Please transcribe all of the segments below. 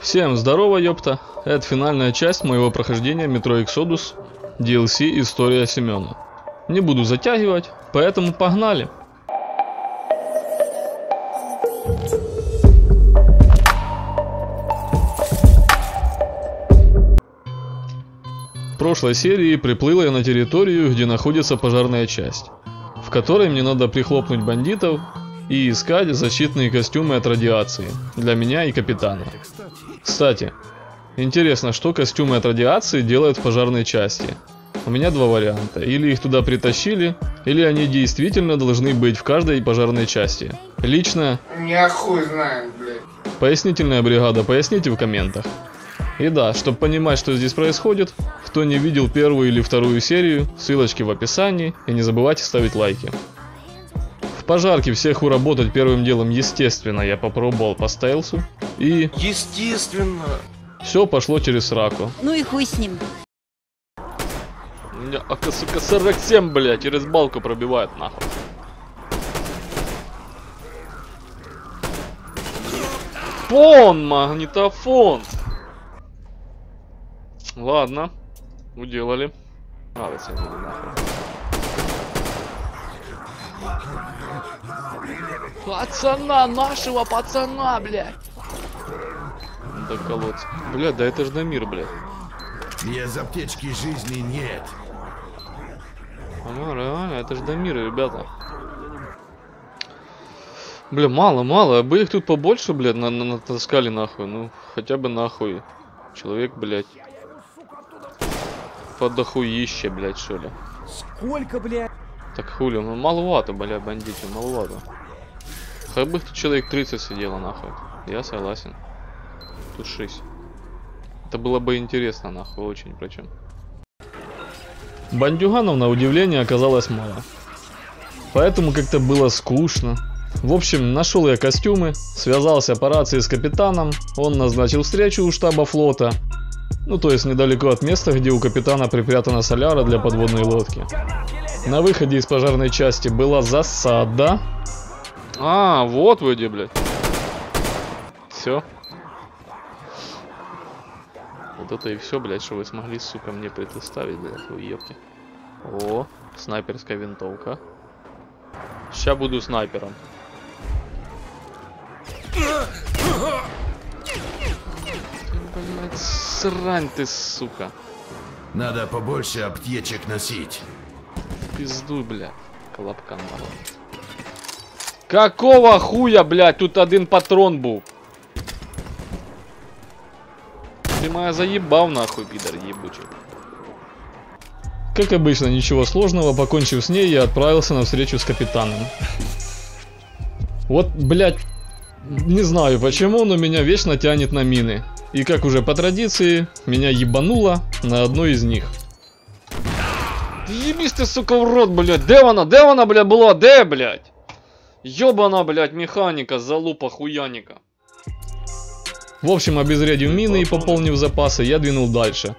Всем здорово, ёпта. Это финальная часть моего прохождения Metro Exodus DLC История Семена. Не буду затягивать, поэтому погнали. В прошлой серии приплыл я на территорию, где находится пожарная часть, в которой мне надо прихлопнуть бандитов и искать защитные костюмы от радиации для меня и капитана. Кстати, интересно, что костюмы от радиации делают в пожарной части. У меня два варианта: или их туда притащили, или они действительно должны быть в каждой пожарной части. Лично я хуй знаю, блядь. Пояснительная бригада, поясните в комментах. И да, чтобы понимать, что здесь происходит, кто не видел первую или вторую серию, ссылочки в описании, и не забывайте ставить лайки. В пожарке всех уработать первым делом, естественно, я попробовал по стелсу, и... Естественно! Все пошло через сраку. Ну и хуй с ним. У меня АК-47, блядь, через балку пробивает нахуй. Фон, магнитофон! Ладно, уделали. Нравится мне нахуй. Пацана, нашего пацана, блядь. Да колодцы. Блядь, да это ж на мир, блядь. Без аптечки жизни нет. Ну реально, это ж до мира, ребята. Бля, мало, а бы их тут побольше, блядь, натаскали нахуй. Ну, хотя бы нахуй. Человек, блядь. Подохуище, блядь, что ли. Сколько, блядь? Так хули, ну маловато, блядь, бандиты, маловато. Хотя бы тут человек 30 сидело, нахуй. Я согласен. Тут 6. Это было бы интересно, нахуй, очень причем. Бандюганов, на удивление, оказалось мало. Поэтому как-то было скучно. В общем, нашел я костюмы, связался по рации с капитаном, он назначил встречу у штаба флота. Ну, то есть недалеко от места, где у капитана припрятана соляра для подводной лодки. На выходе из пожарной части была засада. А, вот вы где, блядь. Все. Вот это и все, блядь, что вы смогли, сука, мне предоставить, блядь, вы ёпки. О, снайперская винтовка. Ща буду снайпером. Блядь, срань ты, сука. Надо побольше аптечек носить. Пиздуй, блядь, колобкан. Какого хуя, блядь, тут один патрон был? Ты моя заебал, нахуй, пидор ебучий. Как обычно, ничего сложного, покончив с ней, я отправился на встречу с капитаном. Вот, блядь, не знаю почему, но меня вечно тянет на мины. И как уже по традиции, меня ебануло на одной из них. Ебись ты, сука, в рот, блядь, девана, блядь, была, де, блядь. Ёбана, блядь, механика, залупа, хуяника. В общем, обезвредив мины и пополнив запасы, я двинул дальше.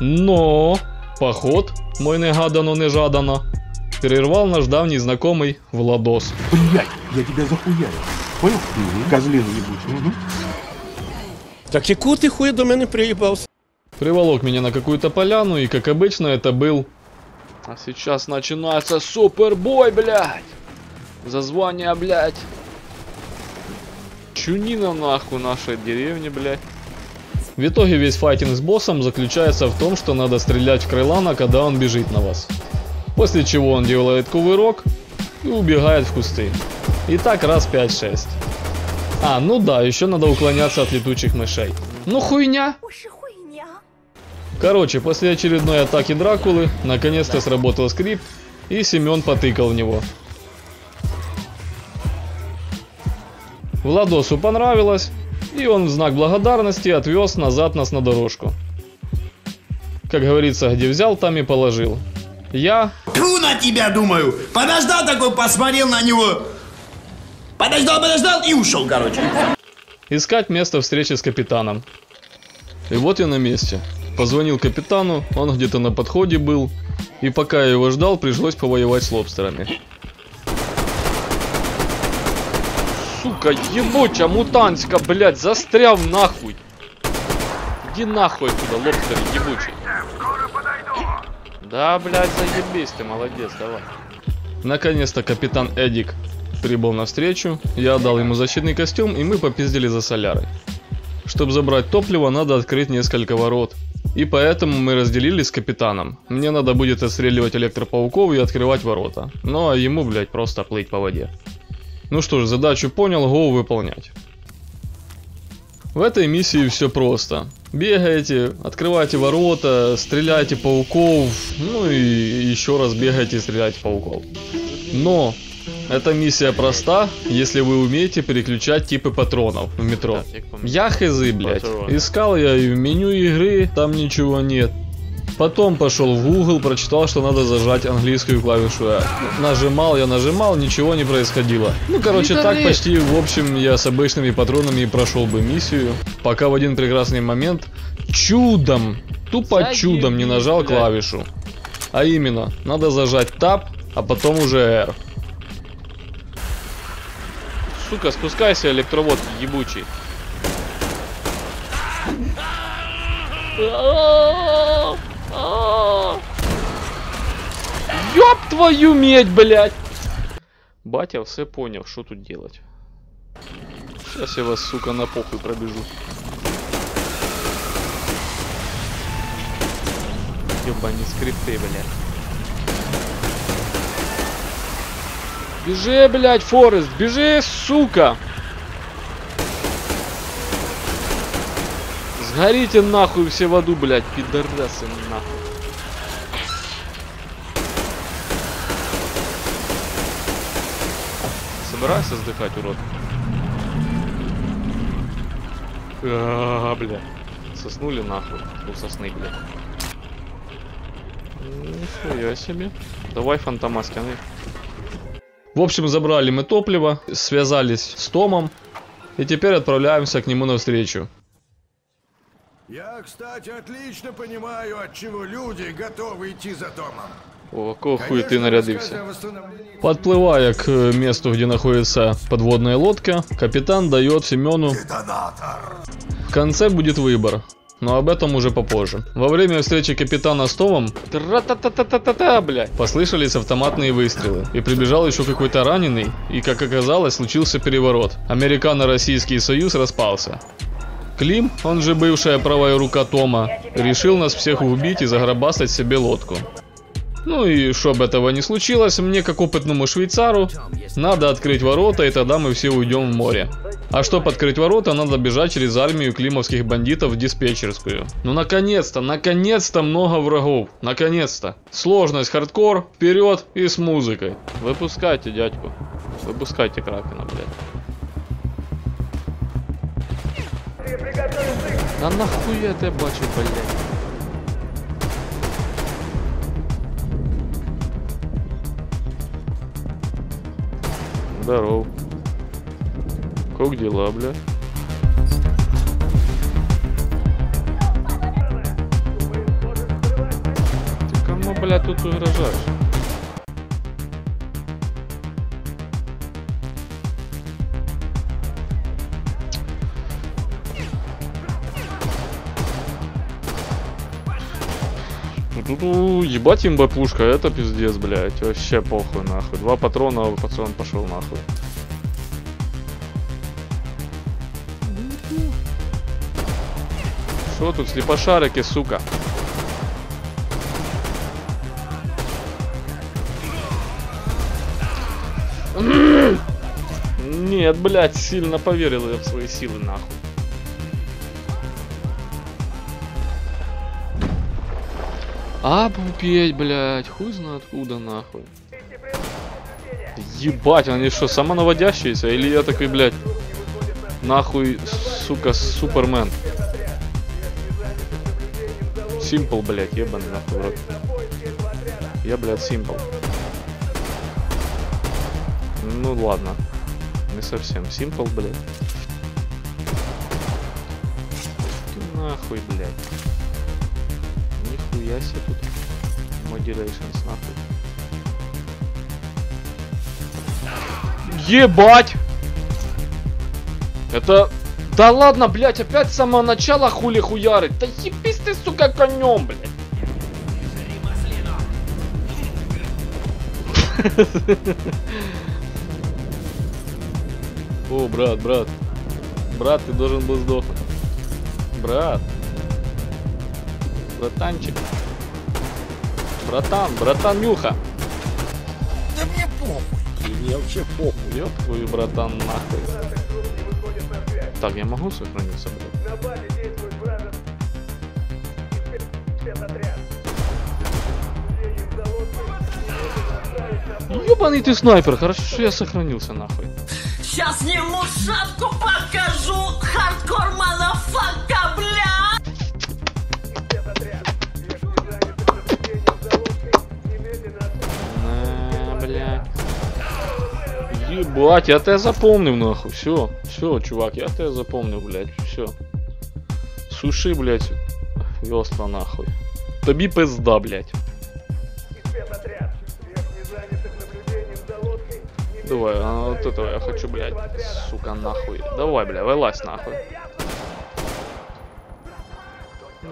Но поход, мой негадано-нежадано, перервал наш давний знакомый Владос. Блять, я тебя захуярил. Понял? Козлину ебучую. Так яку ты хуй до меня приебался? Приволок меня на какую-то поляну, и как обычно это был... А сейчас начинается супербой, блядь! За звание, блядь! Чунина нахуй нашей деревни, блядь. В итоге весь файтинг с боссом заключается в том, что надо стрелять в крылана, когда он бежит на вас. После чего он делает кувырок и убегает в кусты. И так раз 5-6. А, ну да, еще надо уклоняться от летучих мышей. Ну хуйня! Короче, после очередной атаки Дракулы, наконец-то сработал скрипт, и Семен потыкал в него. Владосу понравилось, и он в знак благодарности отвез назад нас на дорожку. Как говорится, где взял, там и положил. Я... Тьфу на тебя, думаю! Подождал такой, посмотрел на него! Подождал и ушел, короче. Искать место встречи с капитаном. И вот я на месте. Позвонил капитану, он где-то на подходе был, и пока я его ждал, пришлось повоевать с лобстерами. Сука, ебуча мутантика, блядь, застрял нахуй. Иди нахуй отсюда, лобстер ебучий. Да, блядь, заебись ты, молодец, давай. Наконец-то капитан Эдик прибыл навстречу. Я отдал ему защитный костюм, и мы попиздили за солярой. Чтобы забрать топливо, надо открыть несколько ворот. И поэтому мы разделились с капитаном. Мне надо будет отстреливать электропауков и открывать ворота. Ну а ему, блядь, просто плыть по воде. Ну что ж, задачу понял, гоу выполнять. В этой миссии все просто. Бегаете, открываете ворота, стреляйте пауков, ну и еще раз бегаете и стреляйте пауков. Но эта миссия проста, если вы умеете переключать типы патронов в метро. Я хз, блядь. Искал я и в меню игры, там ничего нет. Потом пошел в Google, прочитал, что надо зажать английскую клавишу R. Нажимал, ничего не происходило. Ну, короче, так почти, в общем, я с обычными патронами и прошел бы миссию. Пока в один прекрасный момент чудом, тупо чудом не нажал клавишу. А именно, надо зажать Tab, а потом уже R. Сука, спускайся, электровод ебучий. Ёб твою медь, блядь! Батя все понял, что тут делать. Сейчас я вас, сука, на похуй пробежу. Ёбанец крипты, блядь. Бежи, блядь, Форест, бежи, сука! Сгорите нахуй все в аду, блядь, пидорасы нахуй. Собирайся сдыхать, урод. Бля. Соснули нахуй. У сосны, бля. Нихуя себе. Давай фантомаскины. В общем, забрали мы топливо, связались с Томом и теперь отправляемся к нему навстречу. Я, кстати, отлично понимаю, от чего люди готовы идти за Томом. О, какого хуя ты нарядился? Подплывая к месту, где находится подводная лодка, капитан дает Семену детонатор. В конце будет выбор, но об этом уже попозже. Во время встречи капитана с Томом послышались автоматные выстрелы, и прибежал еще какой-то раненый, и, как оказалось, случился переворот. Американо-Российский союз распался. Клим, он же бывшая правая рука Тома, решил нас всех убить и заграбастать себе лодку. Ну и чтобы этого не случилось, мне, как опытному швейцару, надо открыть ворота, и тогда мы все уйдем в море. А чтобы открыть ворота, надо бежать через армию климовских бандитов в диспетчерскую. Ну наконец-то, наконец-то много врагов, наконец-то. Сложность хардкор, вперед и с музыкой. Выпускайте дядьку, выпускайте кракена, блядь. Да нахуя ты бачу, блядь. Здоров. Как дела, бля? Ты кому, бля, тут угрожаешь? Ну, ебать имба пушка, это пиздец, блядь, вообще похуй нахуй. Два патрона, а пацан пошел нахуй. Что тут, слепошарики, сука? Нет, блядь, сильно поверил я в свои силы нахуй. Обупеть, блядь, хуй знает откуда нахуй. Ебать, они что, самонаводящиеся? Или я такой, блядь, нахуй, сука, Супермен? Симпл, блядь, ебаный нахуй, рот. Я, блядь, симпл. Ну ладно, не совсем симпл, блядь. Ты нахуй, блядь. Я себе тут модерейшн снапы. Ебать! Это Да ладно, блядь, опять с самого начала хули хуярит. Да ебись ты, сука, конем, блядь. О, брат. Брат, ты должен был сдохнуть. Братанчик. Братан Нюха. Да мне похуй. Мне вообще похуй. Ёб твою, братан, нахуй. Так, я могу сохраниться, блядь? Ёбаный ты снайпер, хорошо, что я сохранился, нахуй. Сейчас ему шапку покажу, хардкор мадафака, бля! Бля. Ебать, я тебя запомнил, нахуй, все, чувак, я тебя запомнил, блядь, все. Суши, блядь, весла, нахуй. Тоби пизда, блядь. Давай, а вот этого я хочу, блядь, сука, нахуй. Давай, бля, вылазь, нахуй.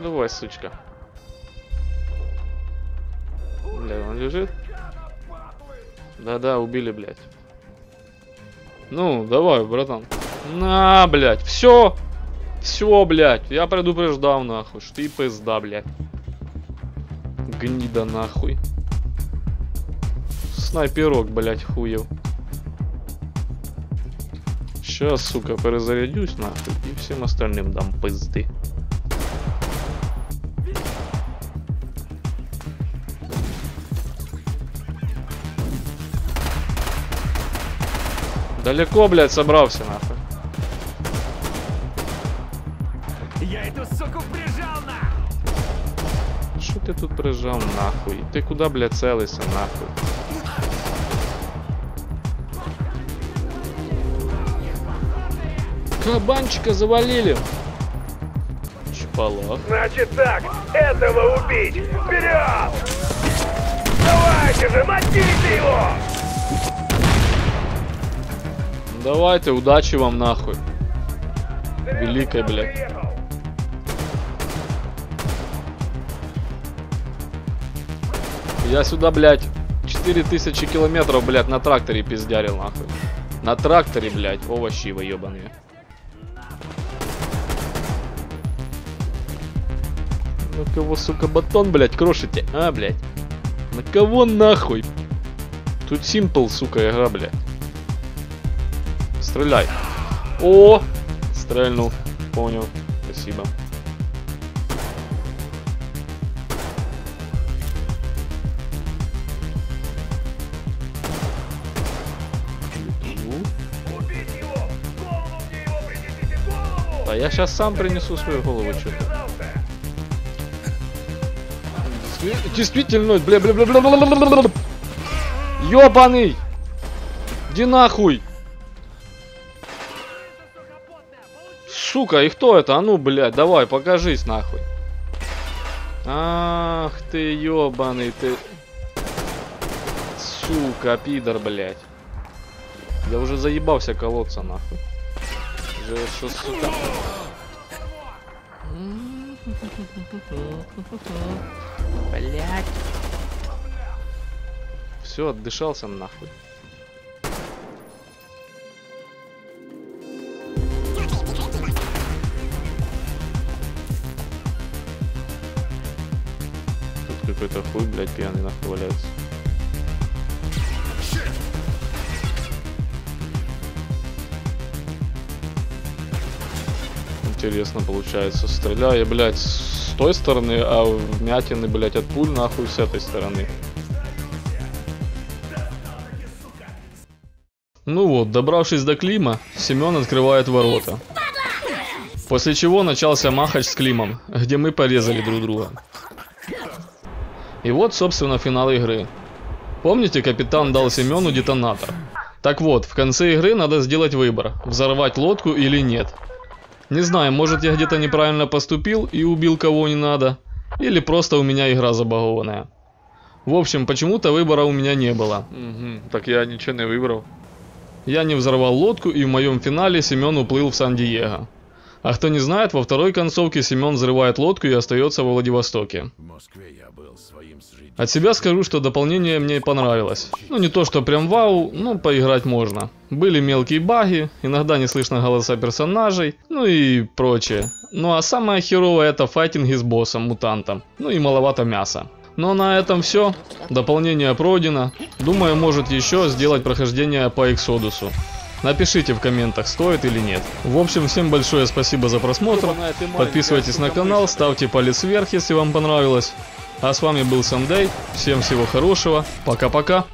Давай, сучка. Бля, он лежит? Да-да, убили, блядь. Ну, давай, братан. На, блядь, все, блядь, я предупреждал, нахуй, что ты пизда, блядь. Гнида, нахуй. Снайперок, блядь, хуев. Сейчас, сука, перезарядюсь, нахуй, и всем остальным дам пизды. Далеко, блядь, собрался, нахуй. Я эту суку прижал, нахуй! Что ты тут прижал, нахуй? Ты куда, блядь, целился, нахуй? Кабанчика завалили. Чпала. Значит так, этого убить. Вперед! Давайте же, мотите его! Давайте, удачи вам, нахуй. Великая, блядь. Я сюда, блядь, 4000 километров, блядь, на тракторе пиздярил, нахуй. На тракторе, блядь, овощи вы ебаные. На кого, сука, батон, блядь, крошите? А, блядь. На кого, нахуй? Тут симпл, сука, игра, блядь. Стреляй. О! Стрельнул. Понял. Спасибо. Убить его! Голову мне его принесите, голову! А я сейчас сам принесу свою голову, что-то. Действительно, бля. Ёбаный! Иди нахуй! Сука, и кто это? А ну, блядь, давай, покажись, нахуй. Ах ты, ёбаный ты. Сука, пидор, блядь. Я уже заебался колоться, нахуй. Что, сука? Блять. Все, отдышался, нахуй. Тут какой-то хуй, блять, пьяный, нахуй, валяется. Интересно получается. Стреляю, блядь, с той стороны, а вмятины, блядь, от пуль, нахуй, с этой стороны. Ну вот, добравшись до Клима, Семен открывает ворота. После чего начался махач с Климом, где мы порезали друг друга. И вот, собственно, финал игры. Помните, капитан дал Семену детонатор? Так вот, в конце игры надо сделать выбор, взорвать лодку или нет. Не знаю, может, я где-то неправильно поступил и убил кого не надо, или просто у меня игра забагованная. В общем, почему-то выбора у меня не было. Так я ничего не выбрал. Я не взорвал лодку, и в моем финале Семен уплыл в Сан-Диего. А кто не знает, во второй концовке Семен взрывает лодку и остается во Владивостоке. От себя скажу, что дополнение мне понравилось. Ну не то, что прям вау, но поиграть можно. Были мелкие баги, иногда не слышно голоса персонажей, ну и прочее. Ну а самое херовое — это файтинги с боссом-мутантом, ну и маловато мяса. Но на этом все. Дополнение пройдено. Думаю, может еще сделать прохождение по Эксодусу. Напишите в комментах, стоит или нет. В общем, всем большое спасибо за просмотр. Подписывайтесь на канал, ставьте палец вверх, если вам понравилось. А с вами был Сандей. Всем всего хорошего. Пока-пока.